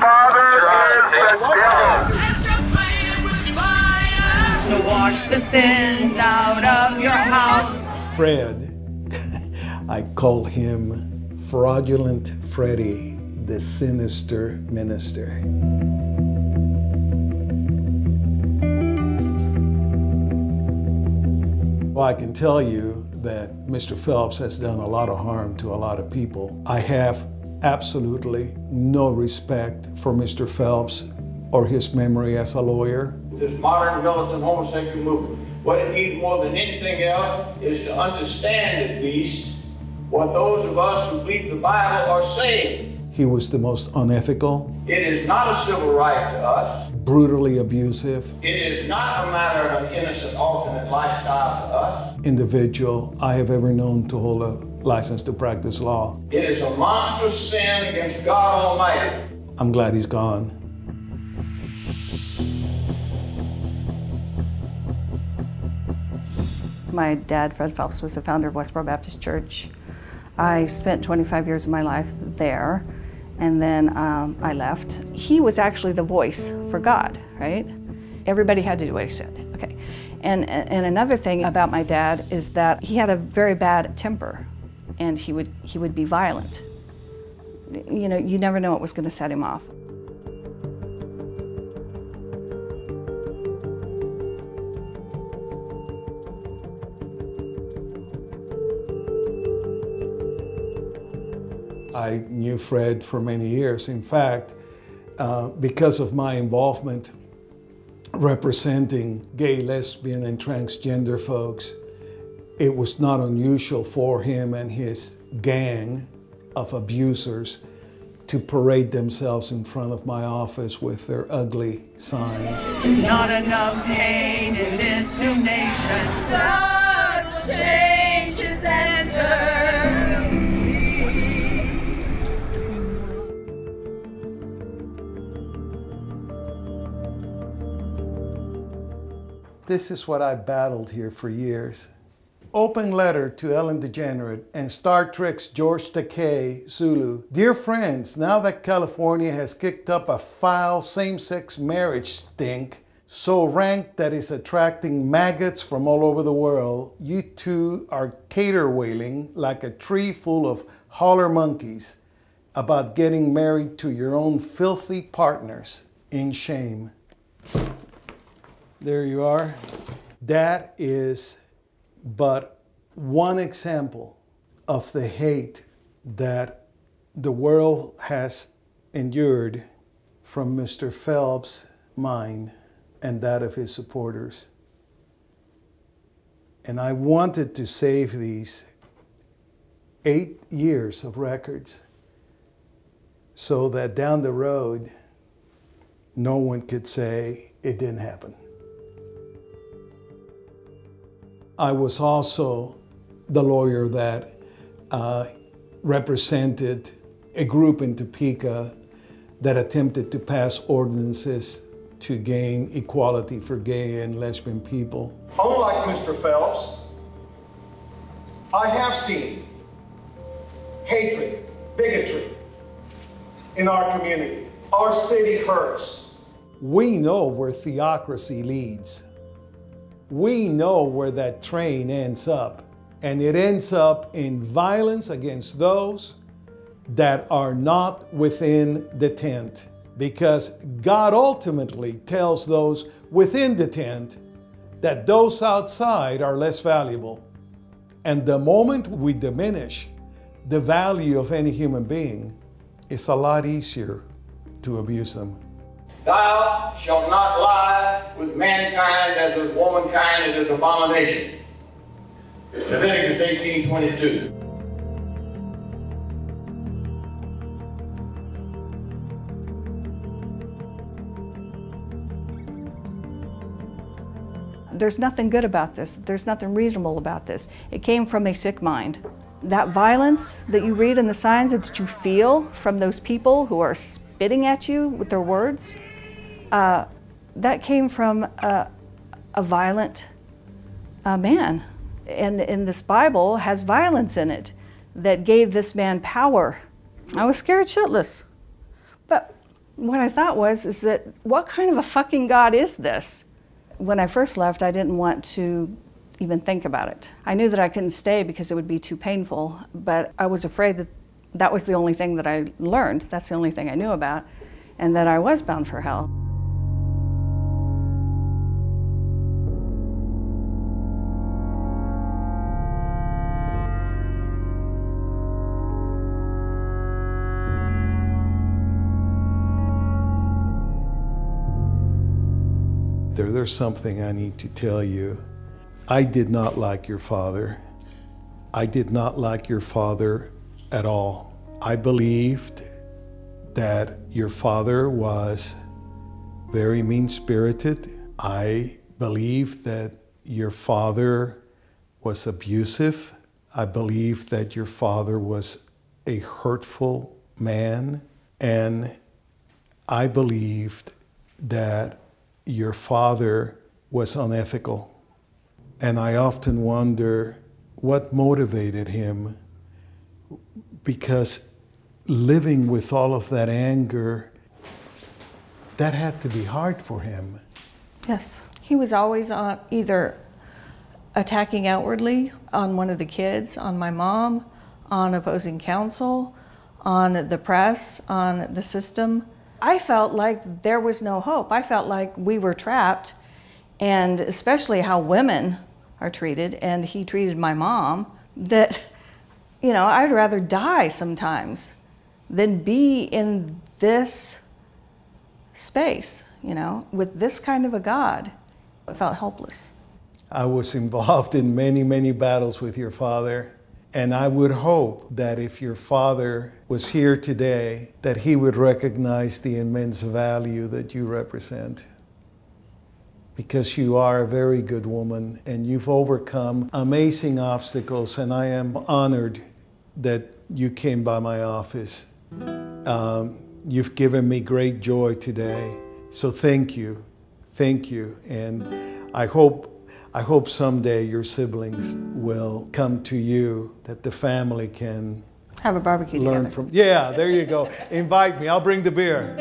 father is the devil. To wash the sins out of your house. Fred, I call him Fraudulent Freddy, the sinister minister. Well, I can tell you that Mr. Phelps has done a lot of harm to a lot of people. I have absolutely no respect for Mr. Phelps or his memory as a lawyer. This modern militant homosexual movement, what it needs more than anything else is to understand at least what those of us who believe the Bible are saying. He was the most unethical. It is not a civil right to us. Brutally abusive. It is not a matter of an innocent alternate lifestyle to us. Individual I have ever known to hold a license to practice law. It is a monstrous sin against God Almighty. I'm glad he's gone. My dad, Fred Phelps, was the founder of Westboro Baptist Church. I spent 25 years of my life there, and then I left. He was actually the voice for God, right? Everybody had to do what he said, okay. And another thing about my dad is that he had a very bad temper, and he would be violent. You know, you never know what was gonna set him off. I knew Fred for many years. In fact, because of my involvement representing gay, lesbian, and transgender folks, it was not unusual for him and his gang of abusers to parade themselves in front of my office with their ugly signs. There's not enough pain in this new nation. God will change his answer. This is what I battled here for years. Open letter to Ellen DeGenerate and Star Trek's George Takei, Zulu. Dear friends, now that California has kicked up a foul same-sex marriage stink, so rank that is attracting maggots from all over the world, you two are caterwailing like a tree full of holler monkeys about getting married to your own filthy partners in shame. There you are. That is but one example of the hate that the world has endured from Mr. Phelps' mind and that of his supporters. And I wanted to save these 8 years of records so that down the road, no one could say it didn't happen. I was also the lawyer that represented a group in Topeka that attempted to pass ordinances to gain equality for gay and lesbian people. Unlike Mr. Phelps, I have seen hatred, bigotry in our community. Our city hurts. We know where theocracy leads. We know where that train ends up, and it ends up in violence against those that are not within the tent, because God ultimately tells those within the tent that those outside are less valuable. And the moment we diminish the value of any human being, it's a lot easier to abuse them. Thou shalt not lie with mankind as with womankind, it is abomination. Leviticus 18:22. There's nothing good about this. There's nothing reasonable about this. It came from a sick mind. That violence that you read in the signs and that you feel from those people who are spitting at you with their words, that came from a violent man. And this Bible has violence in it that gave this man power. I was scared shitless. But what I thought was, is that what kind of a fucking God is this? When I first left, I didn't want to even think about it. I knew that I couldn't stay because it would be too painful, but I was afraid that that was the only thing that I learned, that's the only thing I knew about, and that I was bound for hell. There's something I need to tell you. I did not like your father. I did not like your father at all. I believed that your father was very mean-spirited. I believed that your father was abusive. I believed that your father was a hurtful man. And I believed that your father was unethical. And I often wonder what motivated him, because living with all of that anger, that had to be hard for him. Yes, he was always on either attacking outwardly on one of the kids, on my mom, on opposing counsel, on the press, on the system. I felt like there was no hope. I felt like we were trapped, and especially how women are treated, and he treated my mom, that, you know, I'd rather die sometimes than be in this space, you know, with this kind of a God. I felt helpless. I was involved in many, many battles with your father. And I would hope that if your father was here today, that he would recognize the immense value that you represent. Because you are a very good woman, and you've overcome amazing obstacles, and I am honored that you came by my office. You've given me great joy today. So thank you. Thank you. And I hope someday your siblings will come to you, that the family can have a barbecue together. Yeah, there you go. Invite me. I'll bring the beer.